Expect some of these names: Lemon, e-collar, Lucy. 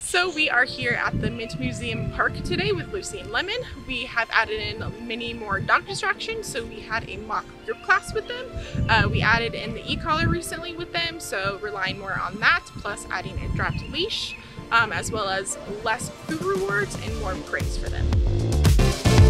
So we are here at the Mint Museum Park today with Lucy and Lemon. We have added in many more dog distractions, so we had a mock group class with them. We added in the e-collar recently with them, so relying more on that, plus adding a dropped leash, as well as less food rewards and more praise for them.